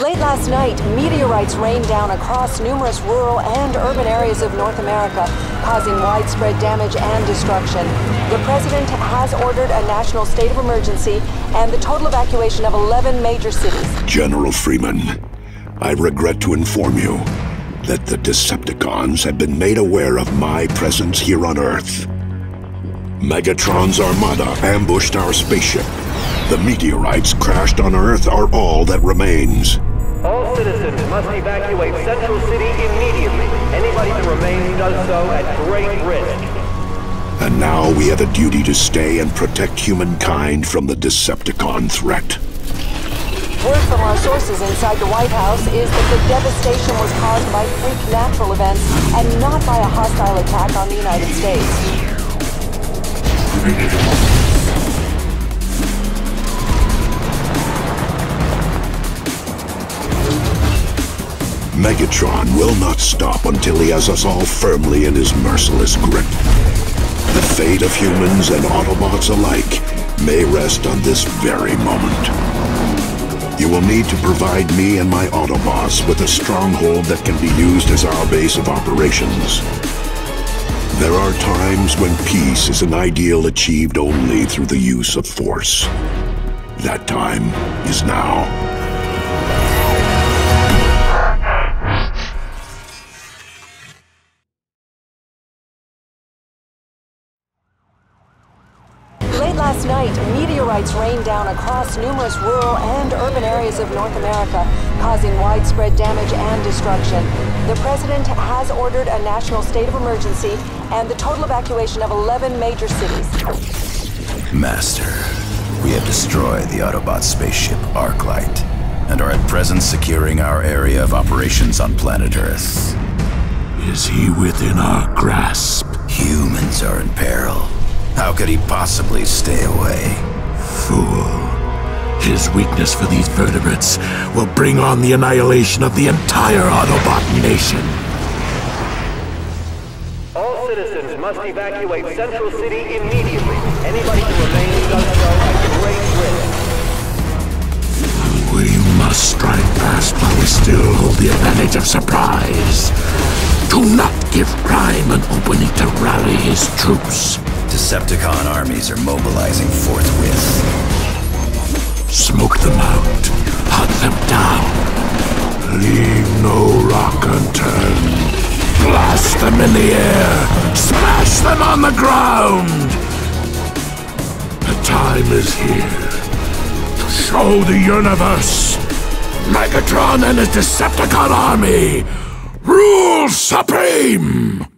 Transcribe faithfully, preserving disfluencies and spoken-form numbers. Late last night, meteorites rained down across numerous rural and urban areas of North America, causing widespread damage and destruction. The president has ordered a national state of emergency and the total evacuation of eleven major cities. General Freeman, I regret to inform you that the Decepticons have been made aware of my presence here on Earth. Megatron's armada ambushed our spaceship. The meteorites crashed on Earth are all that remains. All citizens must evacuate Central City immediately. Anybody that remains does so at great risk. And now we have a duty to stay and protect humankind from the Decepticon threat. Word from our sources inside the White House is that the devastation was caused by freak natural events and not by a hostile attack on the United States. Megatron will not stop until he has us all firmly in his merciless grip. The fate of humans and Autobots alike may rest on this very moment. You will need to provide me and my Autobots with a stronghold that can be used as our base of operations. There are times when peace is an ideal achieved only through the use of force. That time is now. Late last night, meteorites rained down across numerous rural and urban areas of North America, causing widespread damage and destruction. The president has ordered a national state of emergency and the total evacuation of eleven major cities. Master, we have destroyed the Autobot spaceship Arclight and are at present securing our area of operations on planet Earth. Is he within our grasp? Humans are in peril. How could he possibly stay away? Fool. His weakness for these vertebrates will bring on the annihilation of the entire Autobot nation. All citizens must evacuate Central City immediately. Anybody who remains does so at great risk. We must strike fast while we still hold the advantage of surprise. Do not give Prime an opening to rally his troops. Decepticon armies are mobilizing forthwith. Smoke them out, hunt them down, leave no rock unturned, blast them in the air, smash them on the ground. The time is here to show the universe Megatron and his Decepticon army rule supreme!